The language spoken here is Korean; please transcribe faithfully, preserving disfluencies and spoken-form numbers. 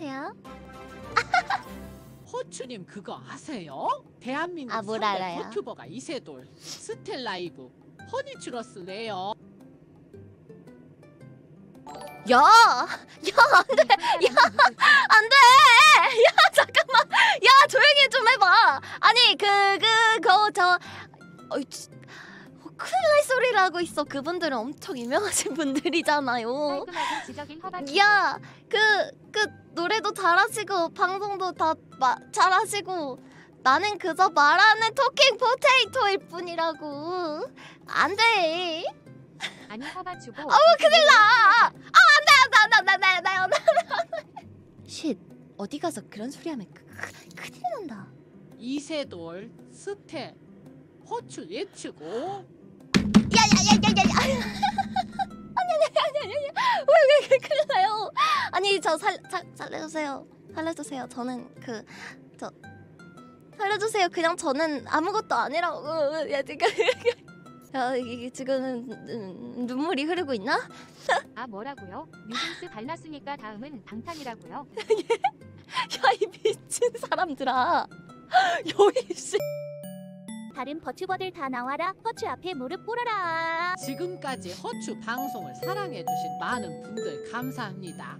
하세요? 호추님 그거 아세요? 대한민국 아, 삼대 알아요? 유튜버가 이세돌, 스텔라이브, 허니츄러스 레어. 야! 야! 안돼! 야! 안돼! 야! 잠깐만! 야! 조용히 좀 해봐! 아니 그... 그거 저... 어이... 큰일 날 소리를 하고 있어. 그분들은 엄청 유명하신 분들이잖아요. 야! 그... 그 노래도 잘하시고 방송도 다 마, 잘하시고 나는 그저 말하는 토킹 포테이토일 뿐이라고. 안돼! 아니 사다 주고. 어우 큰일 나! 아 안돼 안돼 안돼 안돼 안돼. 쉿 어디 가서 그런 소리 하면 크, 큰일 난다. 이세돌 스텔 호추 예치고. 야야야야야야. 아니 아니 아니 아니 왜 왜 큰일 나요? 아니 저 살 살려주세요 살려주세요. 저는 그 저 살려주세요. 그냥 저는 아무것도 아니라고. 야 지금. 야, 이게 지금 눈물이 흐르고 있나? 아 뭐라고요? 뉴진스 발랐으니까 다음은 방탄이라고요? 야 이 미친 사람들아. 여기 씨. 다른 버튜버들 다 나와라. 허추 앞에 무릎 꿇어라. 지금까지 허추 방송을 사랑해주신 많은 분들 감사합니다.